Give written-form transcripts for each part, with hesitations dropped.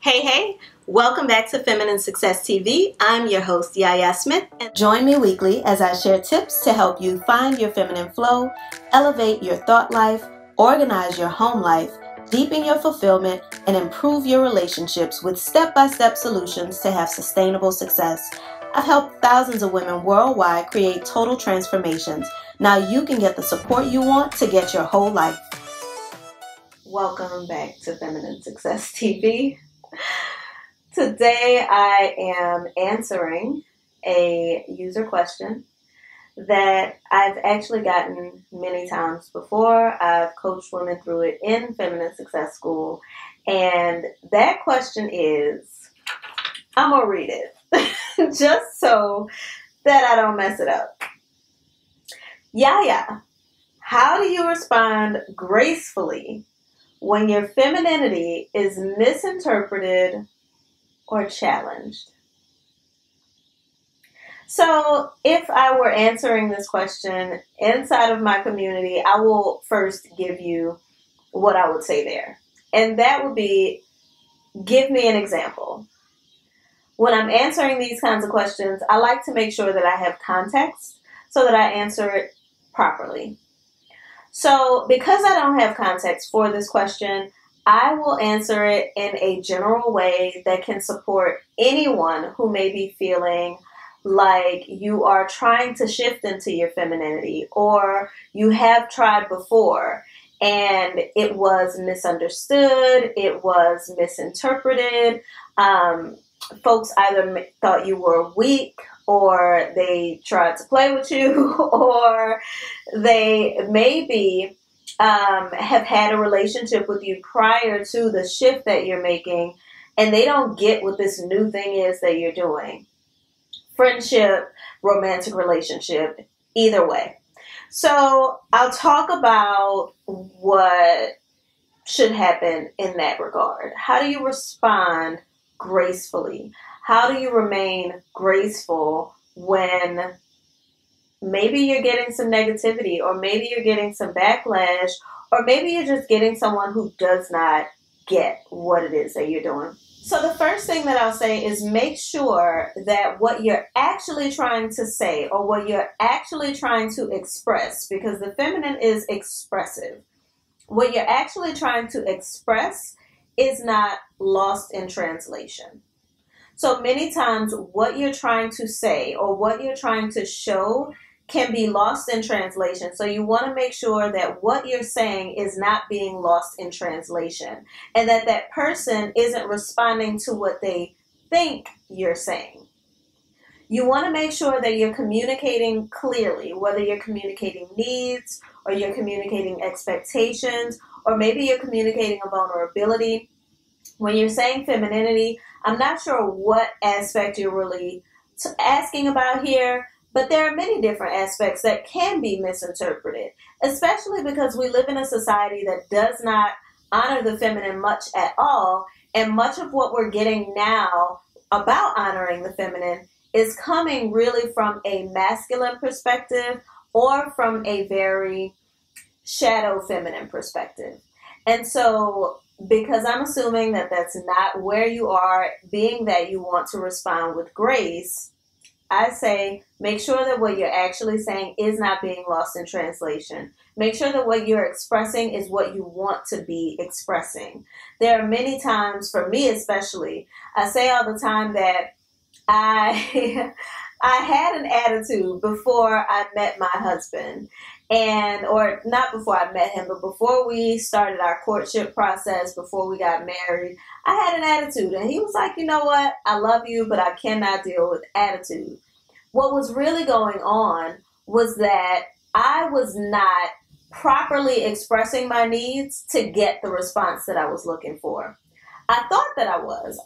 Hey, welcome back to Feminine Success TV. I'm your host, Yaya Smith. And join me weekly as I share tips to help you find your feminine flow, elevate your thought life, organize your home life, deepen your fulfillment, and improve your relationships with step-by-step solutions to have sustainable success. I've helped thousands of women worldwide create total transformations. Now you can get the support you want to get your whole life. Welcome back to Feminine Success TV. Today I am answering a user question that I've actually gotten many times before. I've coached women through it in Feminine Success School, and that question is, I'm gonna read it just so that I don't mess it up. Yaya, how do you respond gracefully when your femininity is misinterpreted or challenged? So if I were answering this question inside of my community, I will first give you what I would say there. And that would be, give me an example. When I'm answering these kinds of questions, I like to make sure that I have context so that I answer it properly. So because I don't have context for this question, I will answer it in a general way that can support anyone who may be feeling like you are trying to shift into your femininity, or you have tried before and it was misunderstood, it was misinterpreted. Folks either thought you were weak, or they tried to play with you, or they maybe have had a relationship with you prior to the shift that you're making, and they don't get what this new thing is that you're doing. Friendship, romantic relationship, either way. So I'll talk about what should happen in that regard. How do you respond gracefully? How do you remain graceful when maybe you're getting some negativity, or maybe you're getting some backlash, or maybe you're just getting someone who does not get what it is that you're doing? So the first thing that I'll say is, make sure that what you're actually trying to say, or what you're actually trying to express, because the feminine is expressive, what you're actually trying to express is not lost in translation. So many times what you're trying to say or what you're trying to show can be lost in translation. So you want to make sure that what you're saying is not being lost in translation, and that that person isn't responding to what they think you're saying. You want to make sure that you're communicating clearly, whether you're communicating needs, or you're communicating expectations, or maybe you're communicating a vulnerability. When you're saying femininity, I'm not sure what aspect you're really asking about here, but there are many different aspects that can be misinterpreted, especially because we live in a society that does not honor the feminine much at all, and much of what we're getting now about honoring the feminine is coming really from a masculine perspective, or from a very shadow feminine perspective. And so, because I'm assuming that that's not where you are, being that you want to respond with grace, I say make sure that what you're actually saying is not being lost in translation. Make sure that what you're expressing is what you want to be expressing. There are many times, for me especially, I say all the time that I had an attitude before I met my husband, or not before I met him, but before we started our courtship process, before we got married, I had an attitude. And he was like, you know what? I love you, but I cannot deal with attitude. What was really going on was that I was not properly expressing my needs to get the response that I was looking for. I thought that I was.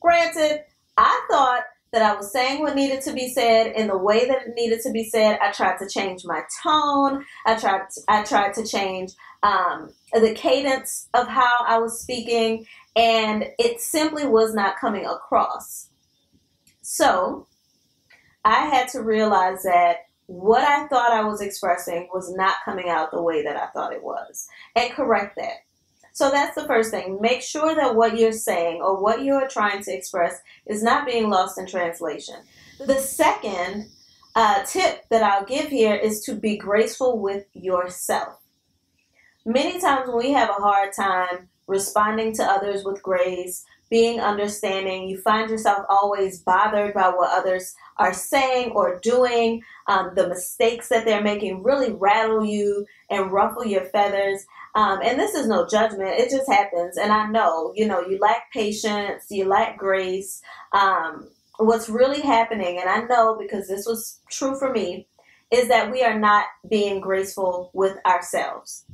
Granted, I thought that I was saying what needed to be said in the way that it needed to be said. I tried to change my tone. I tried to change the cadence of how I was speaking, and it simply was not coming across. So I had to realize that what I thought I was expressing was not coming out the way that I thought it was, and correct that. So that's the first thing. Make sure that what you're saying or what you are trying to express is not being lost in translation. The second tip that I'll give here is to be graceful with yourself. Many times when we have a hard time responding to others with grace, being understanding, you find yourself always bothered by what others are saying or doing. The mistakes that they're making really rattle you and ruffle your feathers. And this is no judgment. It just happens. And I know, you know, you lack patience, you lack grace. What's really happening, and I know because this was true for me, is that we are not being graceful with ourselves.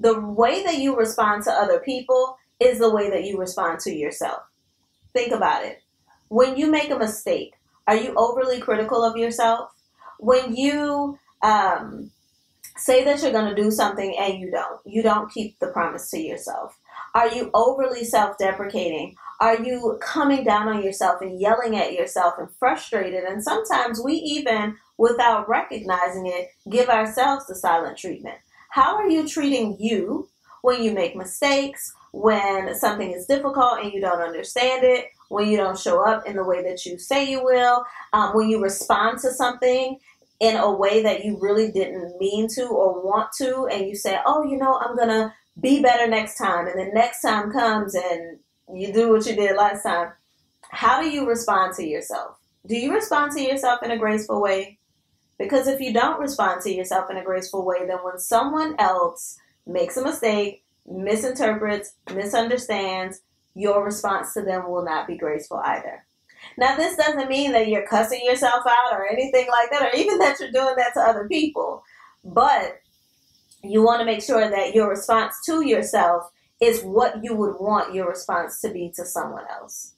The way that you respond to other people is the way that you respond to yourself. Think about it. When you make a mistake, are you overly critical of yourself? When you say that you're going to do something and you don't keep the promise to yourself, are you overly self-deprecating? Are you coming down on yourself and yelling at yourself and frustrated? And sometimes we even, without recognizing it, give ourselves the silent treatment. How are you treating you when you make mistakes, when something is difficult and you don't understand it, when you don't show up in the way that you say you will, when you respond to something in a way that you really didn't mean to or want to, and you say, oh, you know, I'm going to be better next time, and the next time comes and you do what you did last time. How do you respond to yourself? Do you respond to yourself in a graceful way? Because if you don't respond to yourself in a graceful way, then when someone else makes a mistake, misinterprets, misunderstands, your response to them will not be graceful either. Now, this doesn't mean that you're cussing yourself out or anything like that, or even that you're doing that to other people. But you want to make sure that your response to yourself is what you would want your response to be to someone else.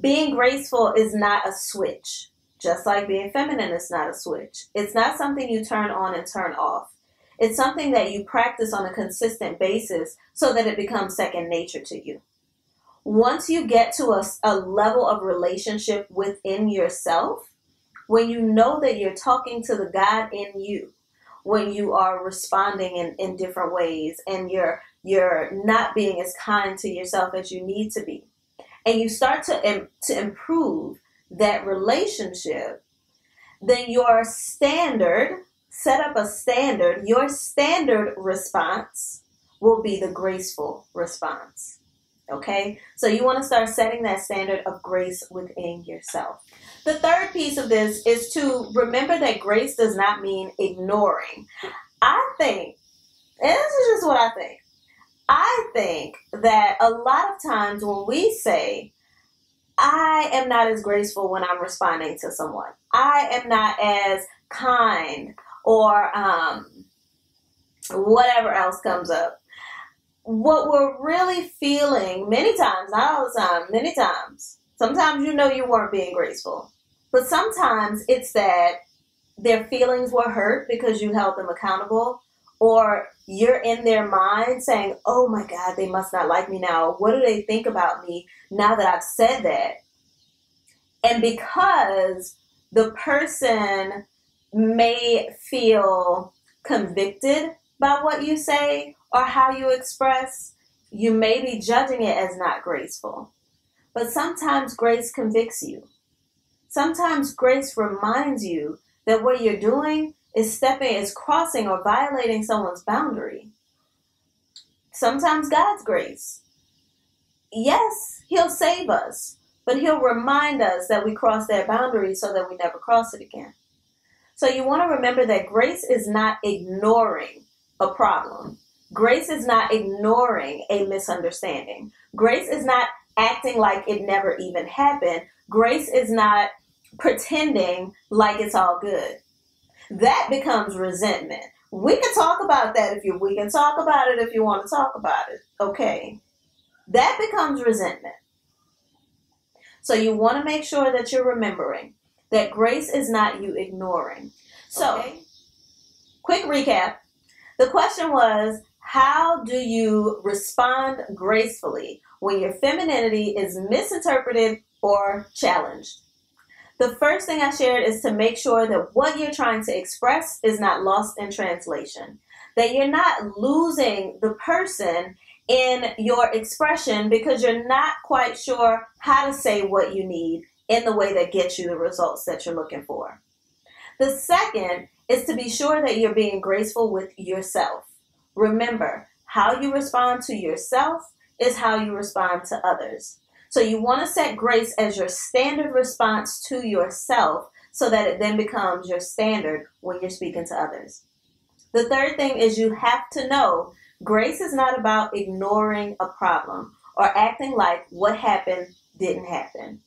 Being graceful is not a switch. Just like being feminine is not a switch. It's not something you turn on and turn off. It's something that you practice on a consistent basis so that it becomes second nature to you. Once you get to a level of relationship within yourself, when you know that you're talking to the God in you, when you are responding in different ways and you're not being as kind to yourself as you need to be, and you start to improve that relationship, then your standard, set up a standard, your standard response will be the graceful response. Okay? So you want to start setting that standard of grace within yourself. The third piece of this is to remember that grace does not mean ignoring. I think, and this is just what I think that a lot of times when we say, I am not as graceful when I'm responding to someone. I am not as kind, or whatever else comes up. What we're really feeling many times, not all the time, many times, sometimes you know you weren't being graceful, but sometimes it's that their feelings were hurt because you held them accountable, or you're in their mind saying, oh my God, they must not like me now. What do they think about me now that I've said that? And because the person may feel convicted by what you say or how you express, you may be judging it as not graceful. But sometimes grace convicts you. Sometimes grace reminds you that what you're doing is crossing or violating someone's boundary. Sometimes God's grace. Yes, he'll save us, but he'll remind us that we crossed that boundary so that we never cross it again. So you want to remember that grace is not ignoring a problem. Grace is not ignoring a misunderstanding. Grace is not acting like it never even happened. Grace is not pretending like it's all good. That becomes resentment. We can talk about that we can talk about it if you want to talk about it. Okay. That becomes resentment. So you want to make sure that you're remembering that grace is not you ignoring. So, okay. Quick recap. The question was, how do you respond gracefully when your femininity is misinterpreted or challenged? The first thing I shared is to make sure that what you're trying to express is not lost in translation, that you're not losing the person in your expression because you're not quite sure how to say what you need in the way that gets you the results that you're looking for. The second is to be sure that you're being graceful with yourself. Remember, how you respond to yourself is how you respond to others. So you want to set grace as your standard response to yourself so that it then becomes your standard when you're speaking to others. The third thing is you have to know grace is not about ignoring a problem or acting like what happened didn't happen.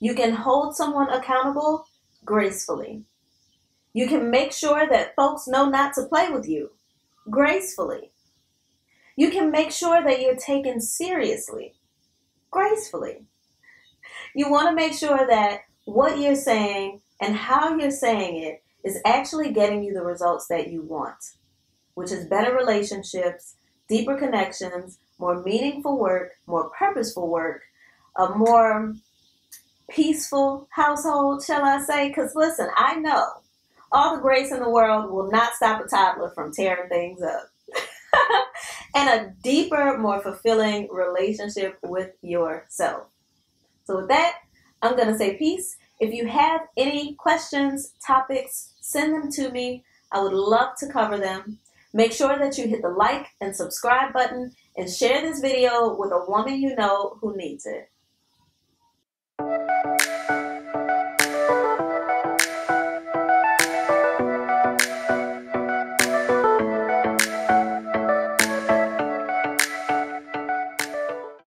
You can hold someone accountable gracefully. You can make sure that folks know not to play with you gracefully. You can make sure that you're taken seriously gracefully. You want to make sure that what you're saying and how you're saying it is actually getting you the results that you want, which is better relationships, deeper connections, more meaningful work, more purposeful work, a more peaceful household, shall I say? Because listen, I know all the grace in the world will not stop a toddler from tearing things up. And a deeper, more fulfilling relationship with yourself. So with that, I'm going to say peace. If you have any questions, topics, send them to me. I would love to cover them. Make sure that you hit the like and subscribe button and share this video with a woman you know who needs it.